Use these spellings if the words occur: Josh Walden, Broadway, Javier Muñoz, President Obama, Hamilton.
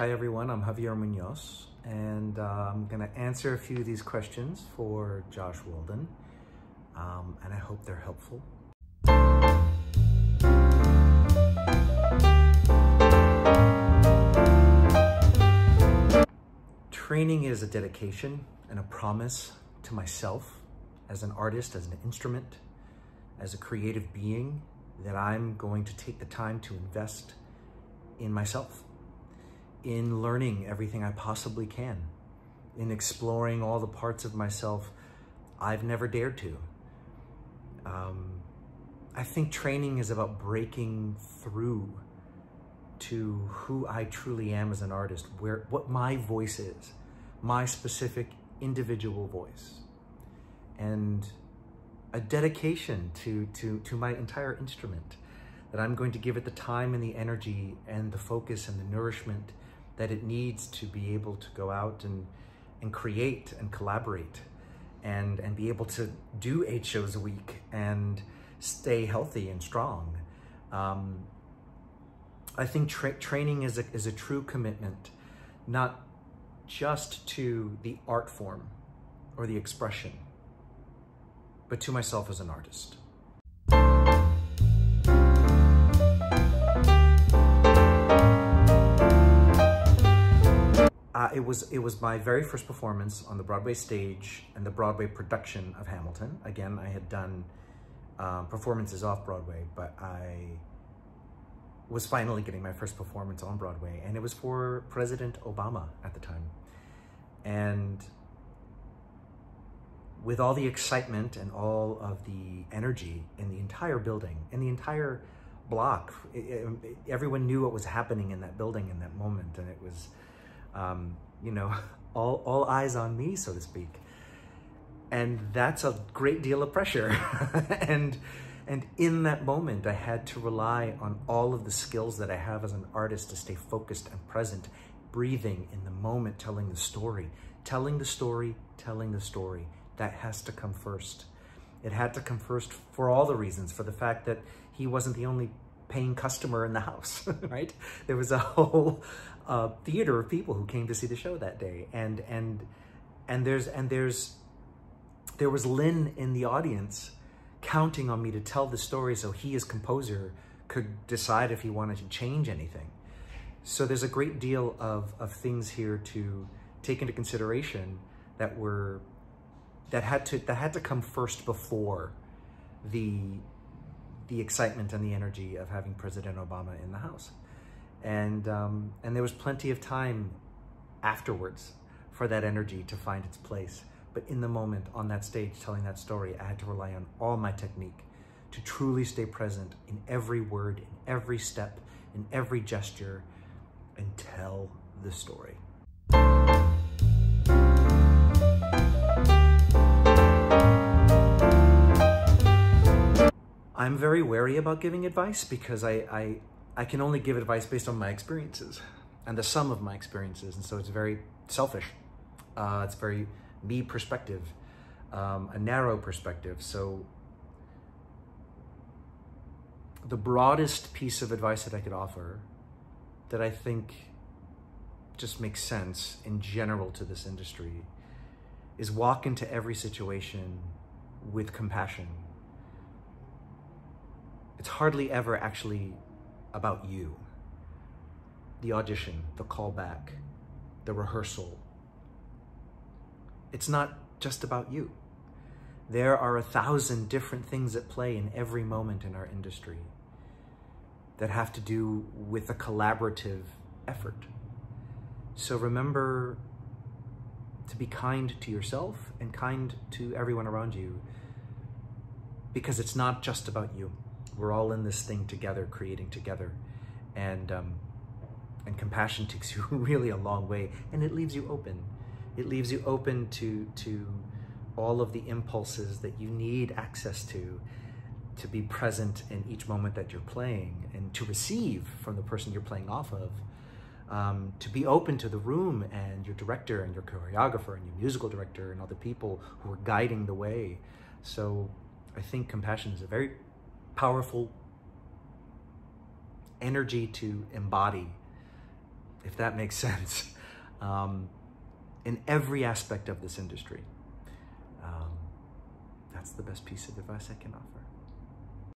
Hi everyone, I'm Javier Muñoz, and I'm going to answer a few of these questions for Josh Walden, and I hope they're helpful. Training is a dedication and a promise to myself as an artist, as an instrument, as a creative being, that I'm going to take the time to invest in myself, in learning everything I possibly can, in exploring all the parts of myself I've never dared to. I think training is about breaking through to who I truly am as an artist, what my voice is, my specific individual voice, and a dedication to my entire instrument, that I'm going to give it the time and the energy and the focus and the nourishment that it needs to be able to go out and create and collaborate and be able to do 8 shows a week and stay healthy and strong. I think training is a true commitment, not just to the art form or the expression, but to myself as an artist. It was my very first performance on the Broadway stage and the Broadway production of Hamilton. Again, I had done performances off Broadway, but I was finally getting my first performance on Broadway, and it was for President Obama at the time. And with all the excitement and all of the energy in the entire building, in the entire block, everyone knew what was happening in that building in that moment, and it was, you know, all eyes on me, so to speak. And that's a great deal of pressure. and in that moment, I had to rely on all of the skills that I have as an artist to stay focused and present, breathing in the moment, telling the story. That has to come first. It had to come first for all the reasons, for the fact that he wasn't the only paying customer in the house, right? There was a whole theater of people who came to see the show that day, and there was Lynn in the audience counting on me to tell the story, so he, as composer, could decide if he wanted to change anything. So there's a great deal of things here to take into consideration that had to come first before the excitement and the energy of having President Obama in the house. And there was plenty of time afterwards for that energy to find its place. But in the moment, on that stage, telling that story, I had to rely on all my technique to truly stay present in every word, in every step, in every gesture, and tell the story. I'm very wary about giving advice because I can only give advice based on my experiences and the sum of my experiences. And so it's very selfish. It's very me perspective, a narrow perspective. So the broadest piece of advice that I could offer, that I think just makes sense in general to this industry, is walk into every situation with compassion. It's hardly ever actually about you. The audition, the callback, the rehearsal. It's not just about you. There are 1,000 different things at play in every moment in our industry that have to do with a collaborative effort. So remember to be kind to yourself and kind to everyone around you, because it's not just about you. We're all in this thing together, creating together, and compassion takes you really a long way, and it leaves you open. It leaves you open to all of the impulses that you need access to be present in each moment that you're playing, and to receive from the person you're playing off of, to be open to the room and your director and your choreographer and your musical director and other people who are guiding the way. So I think compassion is a very powerful energy to embody if that makes sense, in every aspect of this industry. That's the best piece of advice I can offer.